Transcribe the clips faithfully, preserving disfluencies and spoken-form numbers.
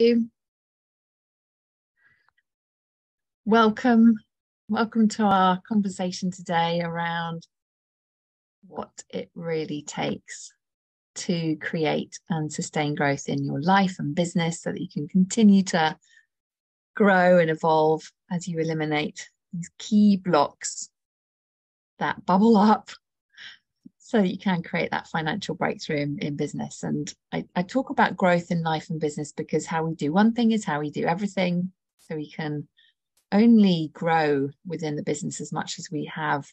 you. Welcome, welcome to our conversation today around what it really takes to create and sustain growth in your life and business so that you can continue to grow and evolve as you eliminate these key blocks that bubble up so that you can create that financial breakthrough in, in business. And I, I talk about growth in life and business because how we do one thing is how we do everything. So we can only grow within the business as much as we have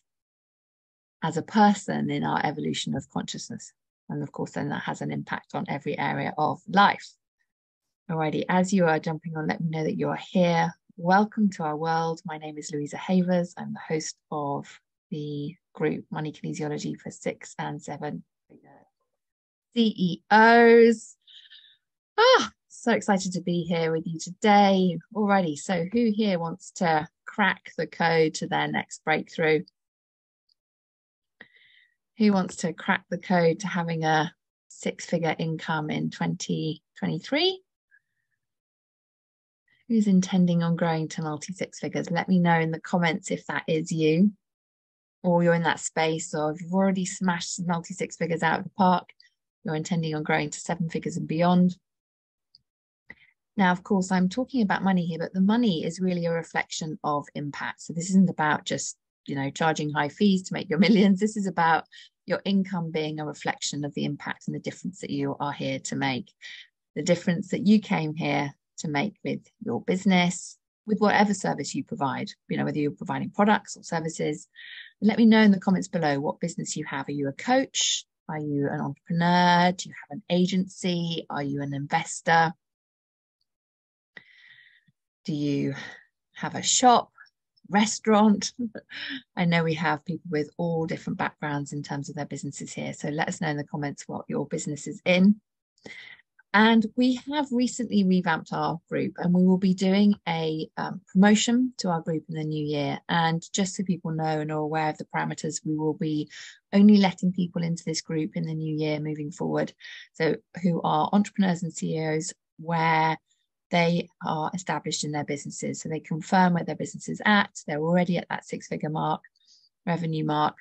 as a person in our evolution of consciousness. And of course, then that has an impact on every area of life. Alrighty, as you are jumping on, let me know that you're here. Welcome to our world. My name is Louisa Havers. I'm the host of the group Money Kinesiology for six and seven C E Os. Ah, so excited to be here with you today. Alrighty, so who here wants to crack the code to their next breakthrough? Who wants to crack the code to having a six-figure income in twenty twenty-three? Who's intending on growing to multi-six figures? Let me know in the comments if that is you, or you're in that space, or if you've already smashed multi-six figures out of the park, you're intending on growing to seven figures and beyond. Now, of course, I'm talking about money here, but the money is really a reflection of impact. So this isn't about just, you know, charging high fees to make your millions. This is about your income being a reflection of the impact and the difference that you are here to make, the difference that you came here to make with your business, with whatever service you provide, you know, whether you're providing products or services. Let me know in the comments below what business you have. Are you a coach? Are you an entrepreneur? Do you have an agency? Are you an investor? Do you have a shop? Restaurant? I know we have people with all different backgrounds in terms of their businesses here, so let us know in the comments what your business is in. And we have recently revamped our group, and we will be doing a um, promotion to our group in the new year. And just so people know and are aware of the parameters, we will be only letting people into this group in the new year moving forward, so who are entrepreneurs and C E Os where they are established in their businesses. So they confirm where their business is at. They're already at that six-figure mark, revenue mark.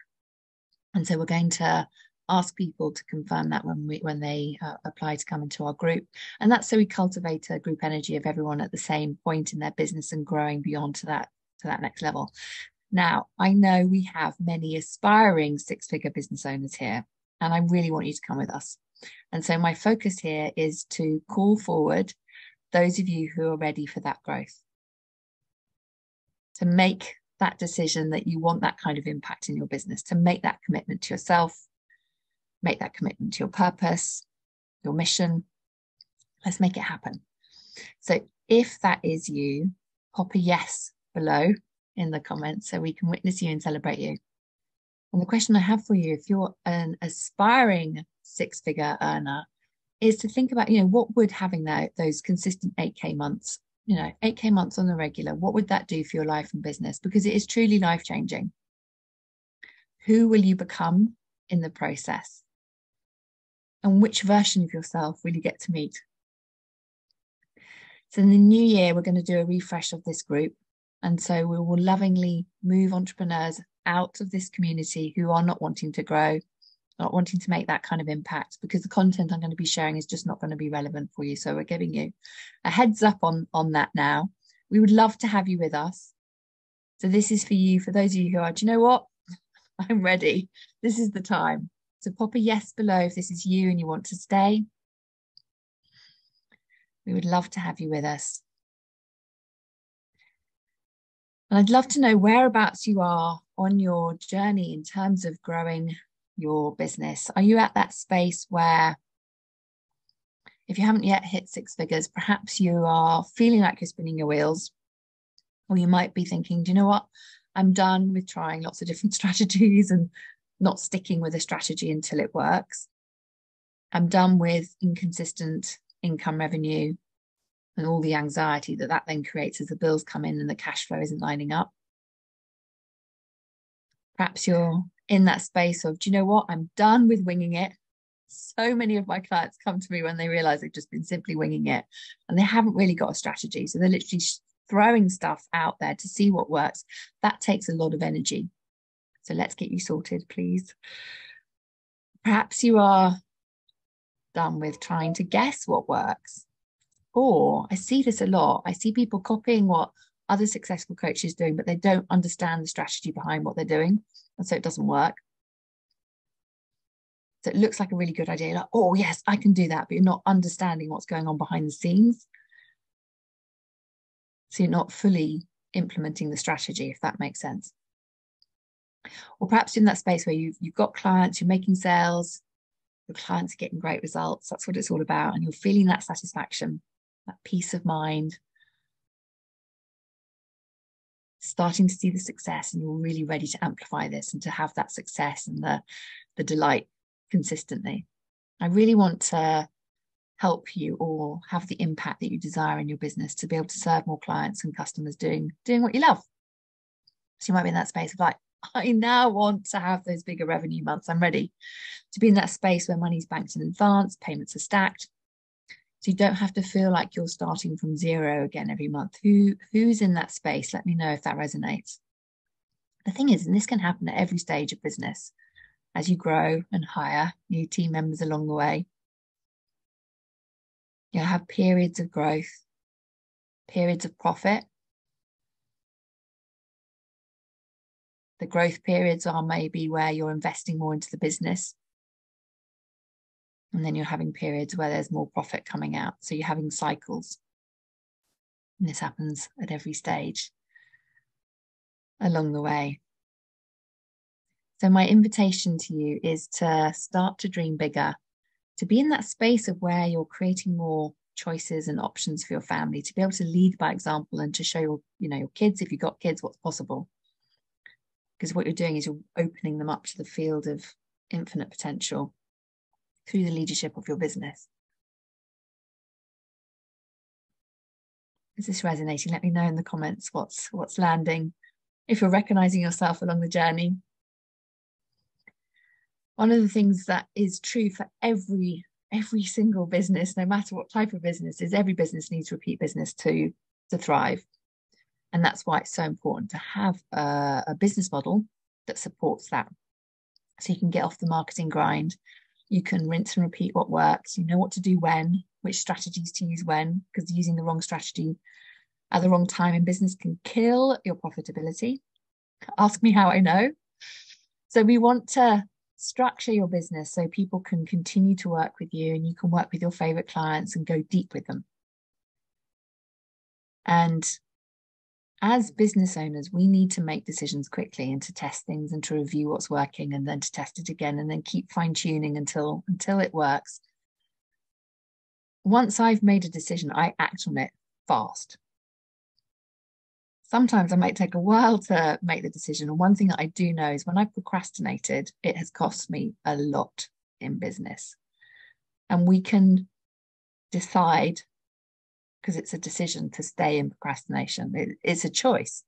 And so we're going to ask people to confirm that when we when they uh, apply to come into our group. And that's so we cultivate a group energy of everyone at the same point in their business and growing beyond to that to that next level. Now, I know we have many aspiring six-figure business owners here, and I really want you to come with us. And so my focus here is to call forward those of you who are ready for that growth, to make that decision that you want that kind of impact in your business, to make that commitment to yourself, make that commitment to your purpose, your mission. Let's make it happen. So if that is you, pop a yes below in the comments so we can witness you and celebrate you. And the question I have for you, if you're an aspiring six-figure earner, is to think about, you know, what would having that those consistent eight K months, you know, eight K months on the regular, what would that do for your life and business? Because it is truly life-changing. Who will you become in the process? And which version of yourself will you get to meet? So in the new year, we're going to do a refresh of this group. And so we will lovingly move entrepreneurs out of this community who are not wanting to grow, not wanting to make that kind of impact, because the content I'm going to be sharing is just not going to be relevant for you. So we're giving you a heads up on, on that now. We would love to have you with us. So this is for you, for those of you who are, do you know what? I'm ready. This is the time. So pop a yes below if this is you and you want to stay. We would love to have you with us. And I'd love to know whereabouts you are on your journey in terms of growing your business. Are you at that space where, if you haven't yet hit six figures, perhaps you are feeling like you're spinning your wheels, or you might be thinking, do you know what, I'm done with trying lots of different strategies and not sticking with a strategy until it works. I'm done with inconsistent income revenue and all the anxiety that that then creates as the bills come in and the cash flow isn't lining up. Perhaps you're in that space of, do you know what, I'm done with winging it. So many of my clients come to me when they realize they've just been simply winging it and they haven't really got a strategy. So they're literally throwing stuff out there to see what works. That takes a lot of energy. So let's get you sorted, please. Perhaps you are done with trying to guess what works. Or I see this a lot. I see people copying what other successful coaches are doing, but they don't understand the strategy behind what they're doing. And so it doesn't work. So it looks like a really good idea. Like, oh, yes, I can do that. But you're not understanding what's going on behind the scenes. So you're not fully implementing the strategy, if that makes sense. Or perhaps in that space where you've, you've got clients, you're making sales, your clients are getting great results. That's what it's all about. And you're feeling that satisfaction, that peace of mind. Starting to see the success, and you're really ready to amplify this and to have that success and the, the delight consistently. I really want to help you all have the impact that you desire in your business, to be able to serve more clients and customers doing, doing what you love. So you might be in that space of like, I now want to have those bigger revenue months. I'm ready to be in that space where money's banked in advance, payments are stacked. So you don't have to feel like you're starting from zero again every month. Who, who's in that space? Let me know if that resonates. The thing is, and this can happen at every stage of business, as you grow and hire new team members along the way, you'll have periods of growth, periods of profit. The growth periods are maybe where you're investing more into the business. And then you're having periods where there's more profit coming out. So you're having cycles. And this happens at every stage along the way. So my invitation to you is to start to dream bigger, to be in that space of where you're creating more choices and options for your family, to be able to lead by example and to show your, you know, your kids, if you've got kids, what's possible. Because what you're doing is you're opening them up to the field of infinite potential through the leadership of your business. Is this resonating? Let me know in the comments what's what's landing, if you're recognizing yourself along the journey. One of the things that is true for every, every single business, no matter what type of business, is every business needs repeat business to, to thrive. And that's why it's so important to have a, a business model that supports that. So you can get off the marketing grind. You can rinse and repeat what works. You know what to do when, which strategies to use when, because using the wrong strategy at the wrong time in business can kill your profitability. Ask me how I know. So we want to structure your business so people can continue to work with you and you can work with your favorite clients and go deep with them. And as business owners, we need to make decisions quickly and to test things and to review what's working and then to test it again and then keep fine tuning until until it works. Once I've made a decision, I act on it fast. Sometimes I might take a while to make the decision. And one thing that I do know is when I've procrastinated, it has cost me a lot in business. And we can decide, because it's a decision, to stay in procrastination. It, it's a choice.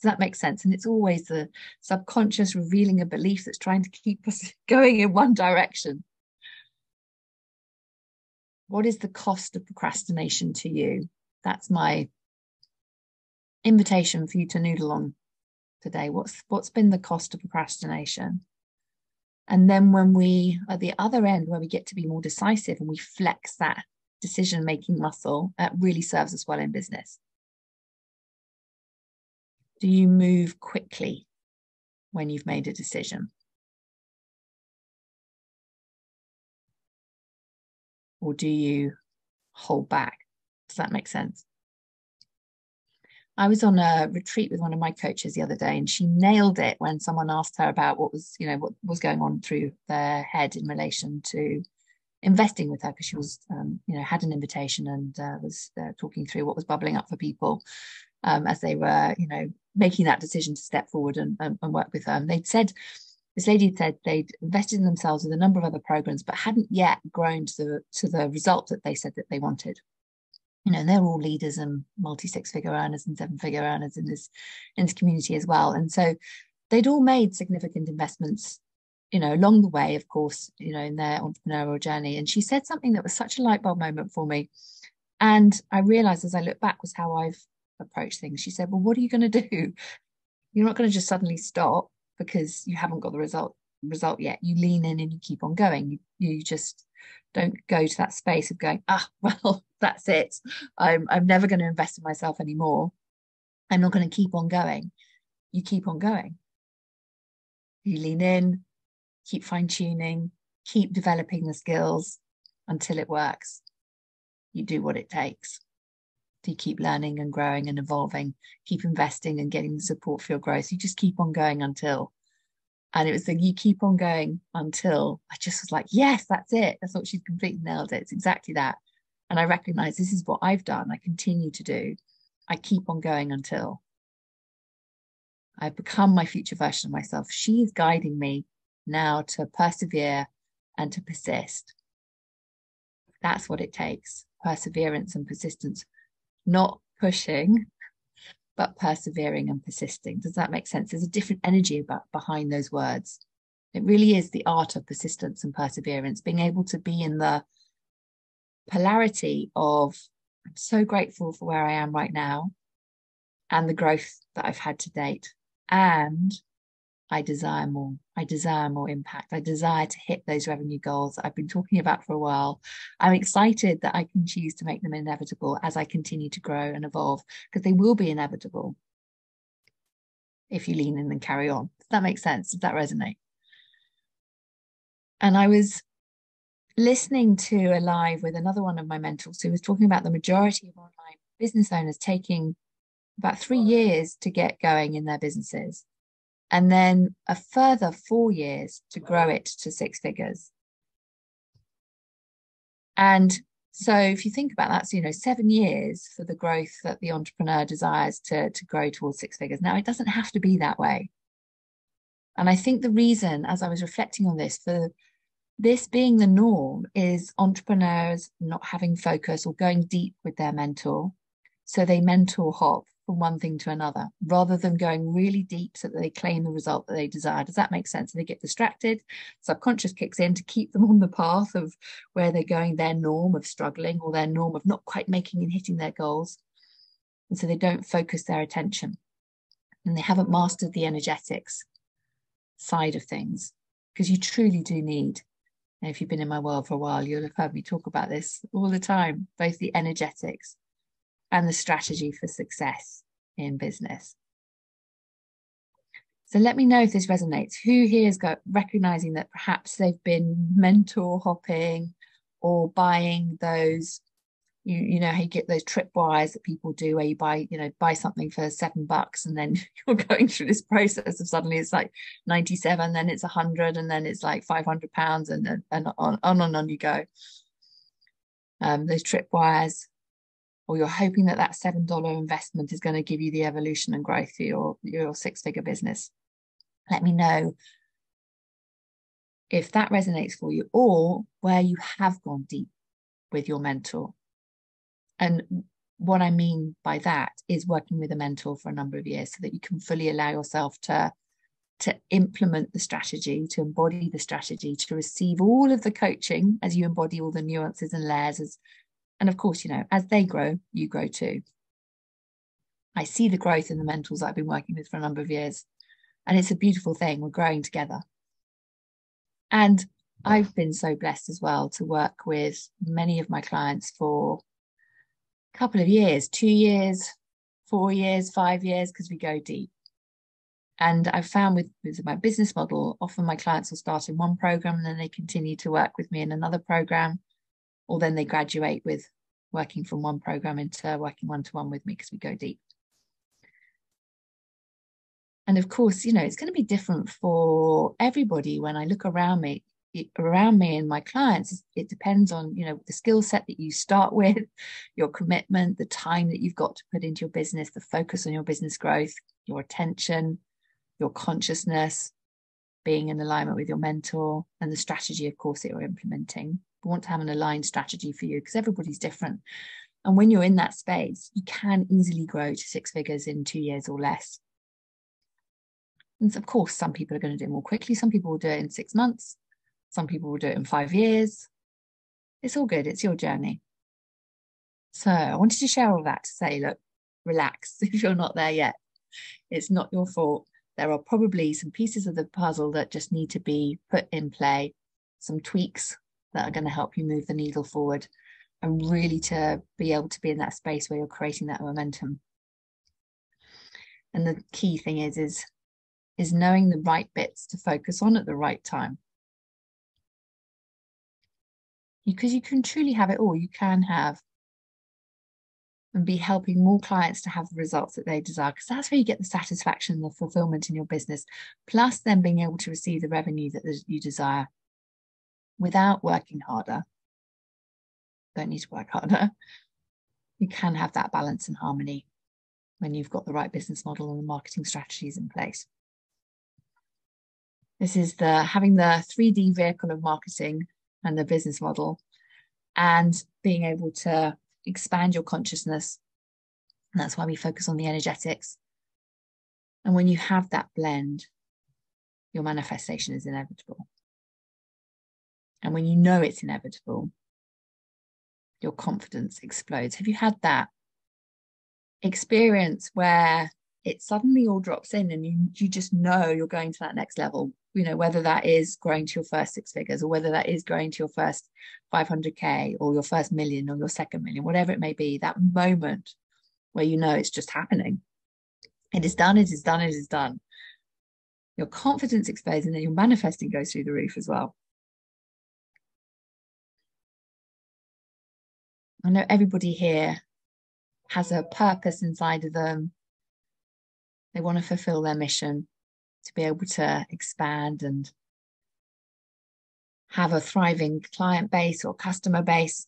Does that make sense? And it's always the subconscious revealing a belief that's trying to keep us going in one direction. What is the cost of procrastination to you? That's my invitation for you to noodle on today. What's what's been the cost of procrastination? And then when we are at the other end, where we get to be more decisive and we flex that decision making muscle, that really serves us well in business. Do you move quickly when you've made a decision? Or do you hold back? Does that make sense? I was on a retreat with one of my coaches the other day, and she nailed it when someone asked her about what was, you know, what was going on through their head in relation to investing with her, because she was, um, you know, had an invitation and uh, was uh, talking through what was bubbling up for people um, as they were, you know, making that decision to step forward and, and, and work with her. And they'd said, this lady said they'd invested in themselves with a number of other programs, but hadn't yet grown to the to the result that they said that they wanted. You know, and they're all leaders and multi six figure earners and seven figure earners in this in this community as well. And so they'd all made significant investments you know, along the way, of course, you know, in their entrepreneurial journey. And she said something that was such a light bulb moment for me. And I realized as I look back was how I've approached things. She said, well, what are you going to do? You're not going to just suddenly stop because you haven't got the result result yet. You lean in and you keep on going. You, you just don't go to that space of going, ah, well, that's it. I'm, I'm never going to invest in myself anymore. I'm not going to keep on going. You keep on going. You lean in, keep fine-tuning, keep developing the skills until it works. You do what it takes. You keep learning and growing and evolving, keep investing and getting the support for your growth. You just keep on going until. And it was the you keep on going until. I just was like, yes, that's it. I thought she's completely nailed it. It's exactly that. And I recognize this is what I've done. I continue to do. I keep on going until I become my future version of myself. She is guiding me now to persevere and to persist. That's what it takes. Perseverance and persistence. Not pushing, but persevering and persisting. Does that make sense? There's a different energy about, behind those words. It really is the art of persistence and perseverance, being able to be in the polarity of, I'm so grateful for where I am right now and the growth that I've had to date. And I desire more. I desire more impact. I desire to hit those revenue goals that I've been talking about for a while. I'm excited that I can choose to make them inevitable as I continue to grow and evolve, because they will be inevitable if you lean in and carry on. Does that make sense? Does that resonate? And I was listening to a live with another one of my mentors who was talking about the majority of online business owners taking about three years to get going in their businesses, and then a further four years to grow it to six figures. And so if you think about that, so, you know, seven years for the growth that the entrepreneur desires to, to grow towards six figures. Now, it doesn't have to be that way. And I think the reason, as I was reflecting on this, for this being the norm is entrepreneurs not having focus or going deep with their mentor. So they mentor hop from one thing to another, rather than going really deep so that they claim the result that they desire. Does that make sense? So they get distracted. Subconscious kicks in to keep them on the path of where they're going, their norm of struggling or their norm of not quite making and hitting their goals. And so they don't focus their attention, and they haven't mastered the energetics side of things, because you truly do need, and if you've been in my world for a while, you'll have heard me talk about this all the time, both the energetics and the strategy for success in business. So let me know if this resonates. Who here is got, recognizing that perhaps they've been mentor hopping or buying those, you, you know how you get those tripwires that people do where you buy, you know, buy something for seven bucks and then you're going through this process of suddenly it's like ninety-seven, then it's one hundred, and then it's like five hundred pounds, and then and on, on and on you go. Um, those tripwires. Or you're hoping that that seven dollar investment is going to give you the evolution and growth for your, your six-figure business. Let me know if that resonates for you, or where you have gone deep with your mentor. And what I mean by that is working with a mentor for a number of years so that you can fully allow yourself to, to implement the strategy, to embody the strategy, to receive all of the coaching as you embody all the nuances and layers as. And of course, you know, as they grow, you grow too. I see the growth in the mentors I've been working with for a number of years. And it's a beautiful thing. We're growing together. And I've been so blessed as well to work with many of my clients for a couple of years, two years, four years, five years, because we go deep. And I've found with, with my business model, often my clients will start in one program and then they continue to work with me in another program. Or then they graduate with working from one program into working one-to-one with me, because we go deep. And of course, you know, it's going to be different for everybody. When I look around me, around me and my clients, it depends on, you know, the skill set that you start with, your commitment, the time that you've got to put into your business, the focus on your business growth, your attention, your consciousness, being in alignment with your mentor, and the strategy, of course, that you're implementing. We want to have an aligned strategy for you, because everybody's different. And when you're in that space, you can easily grow to six figures in two years or less. And of course, some people are going to do it more quickly. Some people will do it in six months. Some people will do it in five years. It's all good. It's your journey. So I wanted to share all that to say, look, relax if you're not there yet. It's not your fault. There are probably some pieces of the puzzle that just need to be put in play, some tweaks that are going to help you move the needle forward and really to be able to be in that space where you're creating that momentum. And the key thing is, is, is knowing the right bits to focus on at the right time. Because you can truly have it all. You can have and be helping more clients to have the results that they desire, because that's where you get the satisfaction, the fulfillment in your business, plus then being able to receive the revenue that you desire without working harder. Don't need to work harder. You can have that balance and harmony when you've got the right business model and the marketing strategies in place. This is the having the three D vehicle of marketing and the business model and being able to expand your consciousness. And that's why we focus on the energetics. And when you have that blend, your manifestation is inevitable. And when you know it's inevitable, your confidence explodes. Have you had that experience where it suddenly all drops in and you, you just know you're going to that next level? You know, whether that is growing to your first six figures or whether that is growing to your first five hundred K or your first million or your second million, whatever it may be, that moment where you know it's just happening. It is done, it is done, it is done. Your confidence explodes and then your manifesting goes through the roof as well. I know everybody here has a purpose inside of them. They want to fulfill their mission, to be able to expand and have a thriving client base or customer base.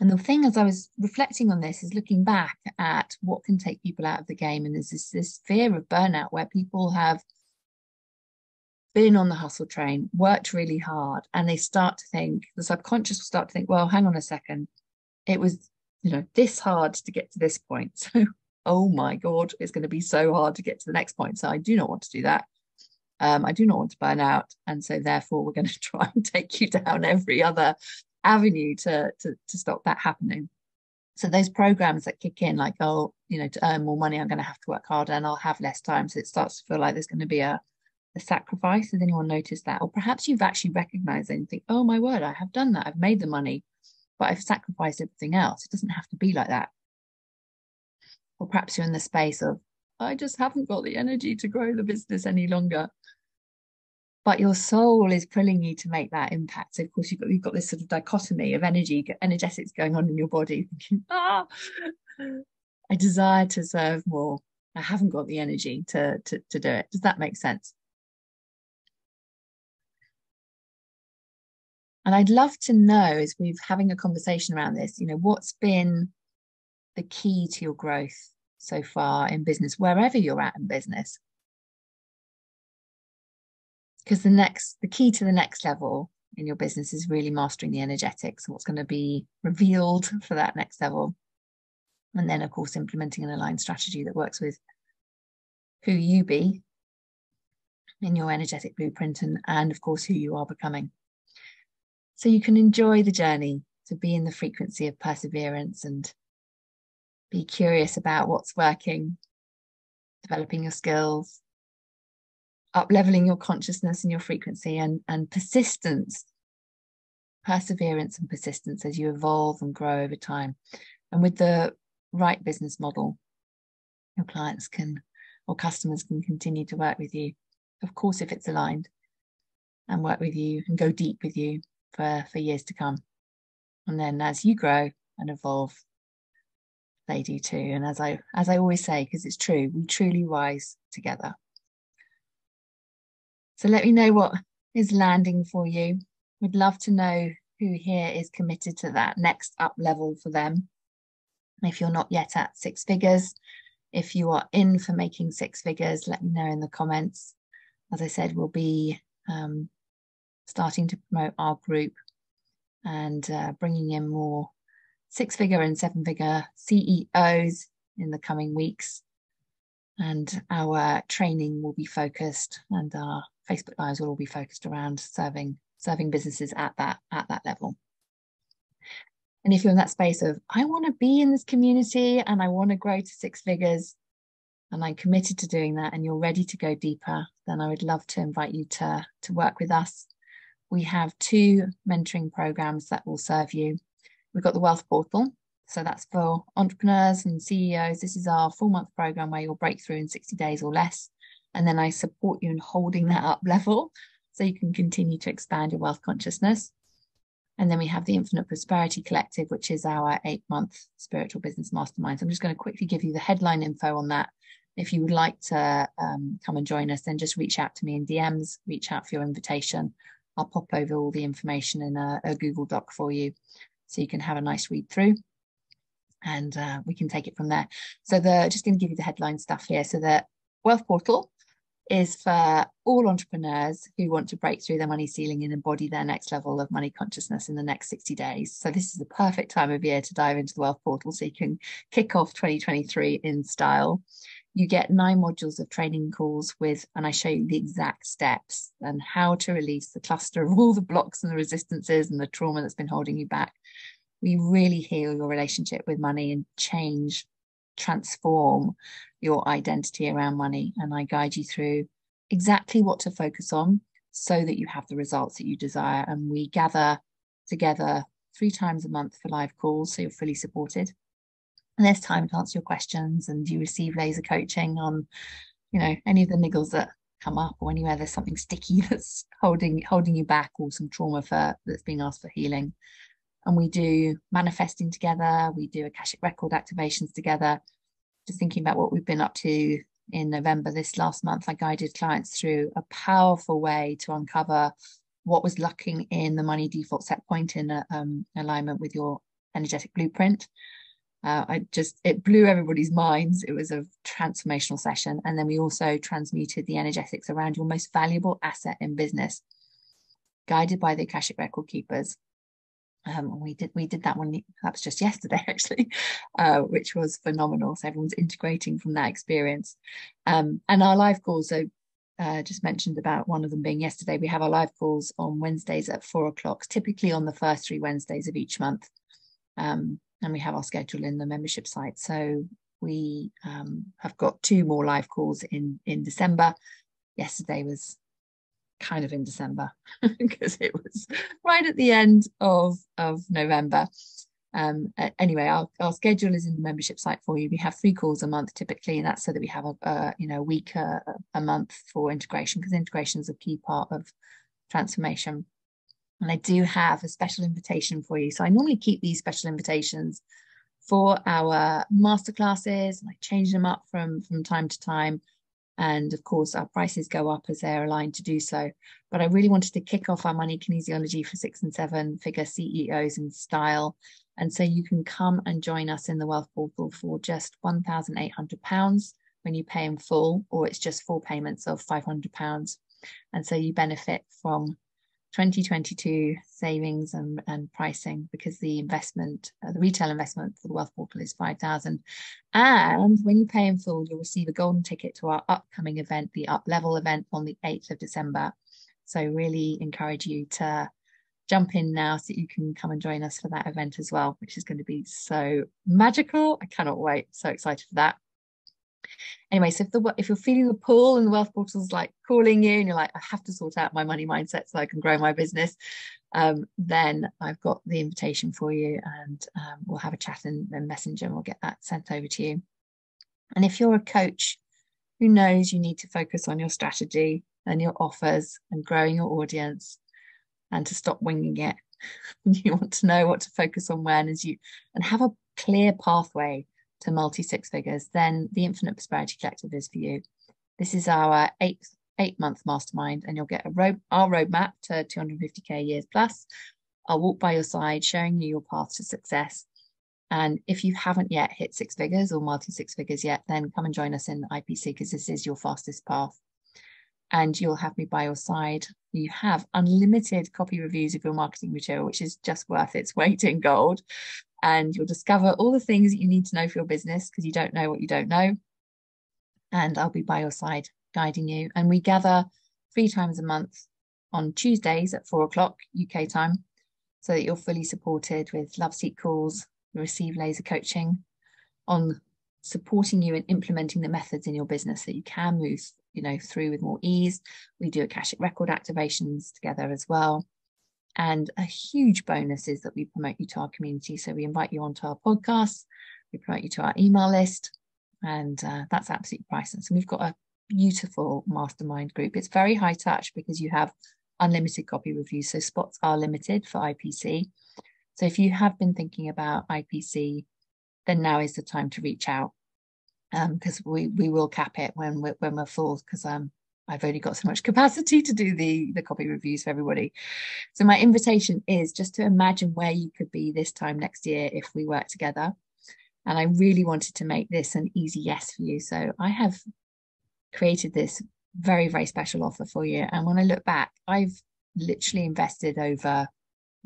And the thing as I was reflecting on this is looking back at what can take people out of the game. And there's this, this fear of burnout where people have been on the hustle train, worked really hard, and they start to think, the subconscious will start to think, well, hang on a second. It was, you know, this hard to get to this point. So oh my God, it's going to be so hard to get to the next point. So I do not want to do that. Um, I do not want to burn out. And so therefore we're going to try and take you down every other avenue to, to, to stop that happening. So those programs that kick in like, oh, you know, to earn more money, I'm going to have to work harder and I'll have less time. So it starts to feel like there's going to be a, a sacrifice. Has anyone noticed that? Or perhaps you've actually recognized and think, oh my word, I have done that. I've made the money, but I've sacrificed everything else. It doesn't have to be like that. Or perhaps you're in the space of, I just haven't got the energy to grow the business any longer. But your soul is pulling you to make that impact. So of course, you've got, you've got this sort of dichotomy of energy, energetics going on in your body. Thinking, ah, I desire to serve more. I haven't got the energy to, to, to do it. Does that make sense? And I'd love to know, as we're having a conversation around this, you know, what's been the key to your growth so far in business, wherever you're at in business. Because the next, the key to the next level in your business is really mastering the energetics, what's going to be revealed for that next level. And then, of course, implementing an aligned strategy that works with who you be in your energetic blueprint and, and of course, who you are becoming. So you can enjoy the journey to be in the frequency of perseverance and be curious about what's working, developing your skills, up-leveling your consciousness and your frequency, and, and persistence, perseverance and persistence as you evolve and grow over time. And with the right business model, your clients can, or customers can continue to work with you, of course, if it's aligned, and work with you and go deep with you for, for years to come. And then as you grow and evolve, they do too. And as I as I always say, because it's true, we truly rise together. So let me know what is landing for you. We'd love to know who here is committed to that next up level for them. If you're not yet at six figures, if you are in for making six figures, let me know in the comments. As I said, we'll be um, starting to promote our group and uh, bringing in more six-figure and seven-figure C E Os in the coming weeks. and our training will be focused, and our Facebook lives will all be focused around serving serving businesses at that at that level. And if you're in that space of, I want to be in this community and I want to grow to six figures, and I'm committed to doing that, and you're ready to go deeper, then I would love to invite you to, to work with us. We have two mentoring programs that will serve you. We've got the Wealth Portal. So that's for entrepreneurs and C E Os. This is our four-month program where you'll break through in sixty days or less. And then I support you in holding that up level so you can continue to expand your wealth consciousness. And then we have the Infinite Prosperity Collective, which is our eight-month spiritual business mastermind. So I'm just going to quickly give you the headline info on that. If you would like to um, come and join us, then just reach out to me in D Ms, reach out for your invitation. I'll pop over all the information in a, a Google Doc for you so you can have a nice read through, and uh, we can take it from there. So the just going to give you the headline stuff here. So the Wealth Portal is for all entrepreneurs who want to break through their money ceiling and embody their next level of money consciousness in the next sixty days. So this is the perfect time of year to dive into the Wealth Portal so you can kick off twenty twenty-three in style. You get nine modules of training calls with, and I show you the exact steps and how to release the cluster of all the blocks and the resistances and the trauma that's been holding you back. We really heal your relationship with money and change, transform your identity around money. And I guide you through exactly what to focus on so that you have the results that you desire. And we gather together three times a month for live calls, so you're fully supported. And there's time to answer your questions, and you receive laser coaching on, you know, any of the niggles that come up, or anywhere there's something sticky that's holding holding you back, or some trauma for that's being asked for healing. And we do manifesting together, we do Akashic Record activations together. Just thinking about what we've been up to in November, this last month, I guided clients through a powerful way to uncover what was lacking in the money default set point in a, um, alignment with your energetic blueprint. Uh, I just, it blew everybody's minds. It was a transformational session. And then we also transmuted the energetics around your most valuable asset in business, guided by the Akashic Record Keepers. Um, we did we did that one, perhaps just yesterday actually, uh, which was phenomenal. So everyone's integrating from that experience. Um, and our live calls, so uh, just mentioned about one of them being yesterday. We have our live calls on Wednesdays at four o'clock, typically on the first three Wednesdays of each month. Um, and we have our schedule in the membership site. So we um, have got two more live calls in, in December. Yesterday was kind of in December because it was right at the end of of November. Um anyway, our, our schedule is in the membership site for you. We have three calls a month typically, and that's so that we have a, a you know week a, a month for integration, because integration is a key part of transformation. And I do have a special invitation for you. So I normally keep these special invitations for our masterclasses, and I change them up from from time to time. And of course, our prices go up as they're aligned to do so. But I really wanted to kick off our money kinesiology for six and seven figure C E Os in style. And so you can come and join us in the Wealth Portal for just one thousand eight hundred pounds when you pay in full, or it's just four payments of five hundred pounds. And so you benefit from twenty twenty-two savings and, and pricing, because the investment, uh, the retail investment for the Wealth Portal is five thousand. And when you pay in full, you'll receive a golden ticket to our upcoming event, the Up Level event on the eighth of December. So really encourage you to jump in now so that you can come and join us for that event as well, which is going to be so magical. I cannot wait. So excited for that. Anyway, so if, the, if you're feeling the pull and the Wealth Portal's like calling you and you're like, I have to sort out my money mindset so I can grow my business, um, then I've got the invitation for you, and um, we'll have a chat in, in Messenger, and we'll get that sent over to you. And if you're a coach who knows you need to focus on your strategy and your offers and growing your audience and to stop winging it, you want to know what to focus on when as you and have a clear pathway to multi six figures, then the Infinite Prosperity Collective is for you. This is our eight eight month mastermind, and you'll get a road our roadmap to two hundred fifty K years plus. I'll walk by your side, showing you your path to success. And if you haven't yet hit six figures or multi six figures yet, then come and join us in I P C, because this is your fastest path. And you'll have me by your side. You have unlimited copy reviews of your marketing material, which is just worth its weight in gold. And you'll discover all the things that you need to know for your business, because you don't know what you don't know. and I'll be by your side guiding you. And we gather three times a month on Tuesdays at four o'clock U K time, so that you're fully supported with love seat calls, receive laser coaching on supporting you in implementing the methods in your business so that you can move, you know, through with more ease. We do Akashic Record activations together as well. And a huge bonus is that we promote you to our community. So we invite you onto our podcasts, we promote you to our email list, and uh, that's absolutely priceless. And we've got a beautiful mastermind group. It's very high touch because you have unlimited copy reviews. So spots are limited for I P C. So if you have been thinking about I P C, then now is the time to reach out, because um, we we will cap it when we're, when we're full, because um, I've only got so much capacity to do the, the copy reviews for everybody. So my invitation is just to imagine where you could be this time next year if we work together. And I really wanted to make this an easy yes for you. So I have created this very, very special offer for you. And when I look back, I've literally invested over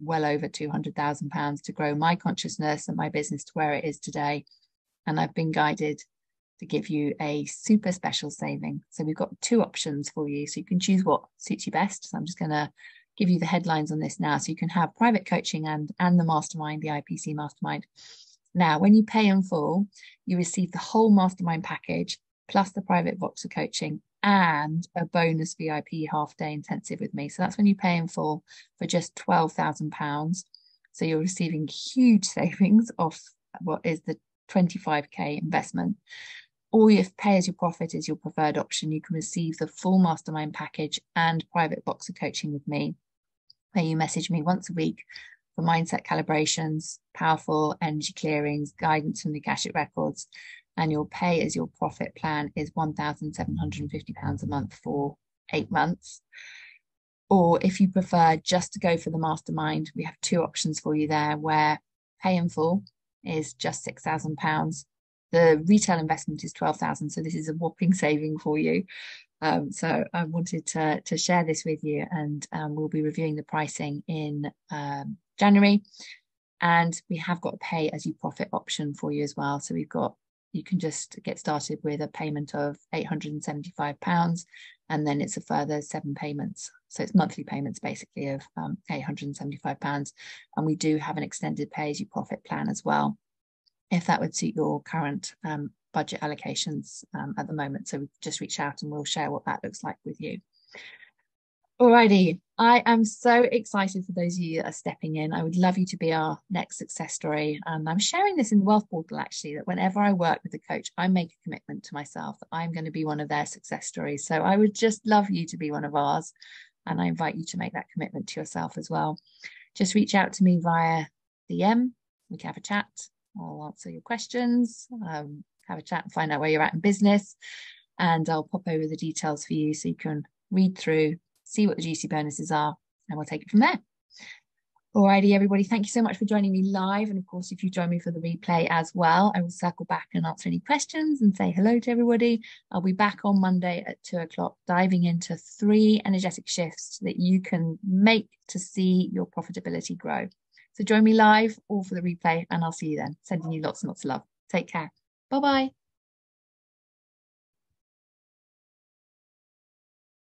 well over two hundred thousand pounds to grow my consciousness and my business to where it is today. And I've been guided to give you a super special saving. So we've got two options for you, so you can choose what suits you best. So I'm just going to give you the headlines on this now. So you can have private coaching and, and the mastermind, the I P C mastermind. Now, when you pay in full, you receive the whole mastermind package, plus the private Voxer coaching and a bonus V I P half day intensive with me. So that's when you pay in full for just twelve thousand pounds. So you're receiving huge savings off what is the twenty-five K investment. Or if pay as you profit is your preferred option, you can receive the full mastermind package and private Voxer coaching with me, where you message me once a week for mindset calibrations, powerful energy clearings, guidance from the Akashic Records. And your pay as your profit plan is one thousand seven hundred fifty pounds a month for eight months. Or if you prefer just to go for the mastermind, we have two options for you there, where pay in full is just six thousand pounds. The retail investment is twelve thousand pounds. So this is a whopping saving for you. Um, so I wanted to, to share this with you, and um, we'll be reviewing the pricing in um, January. And we have got a pay as you profit option for you as well. So we've got, you can just get started with a payment of eight hundred seventy-five pounds, and then it's a further seven payments. So it's monthly payments basically of um, eight hundred seventy-five pounds. And we do have an extended pay as you profit plan as well, if that would suit your current um, budget allocations um, at the moment. So just reach out and we'll share what that looks like with you. Alrighty, I am so excited for those of you that are stepping in. I would love you to be our next success story. Um, I'm sharing this in the Wealth Portal actually, that whenever I work with a coach, I make a commitment to myself that I'm going to be one of their success stories. So I would just love you to be one of ours. And I invite you to make that commitment to yourself as well. Just reach out to me via D M. We can have a chat. I'll answer your questions, um, have a chat and find out where you're at in business. And I'll pop over the details for you so you can read through, see what the juicy bonuses are, and we'll take it from there. Alrighty, everybody, thank you so much for joining me live. And of course, if you join me for the replay as well, I will circle back and answer any questions and say hello to everybody. I'll be back on Monday at two o'clock, diving into three energetic shifts that you can make to see your profitability grow. So join me live or for the replay, and I'll see you then. Sending you lots and lots of love. Take care. Bye-bye.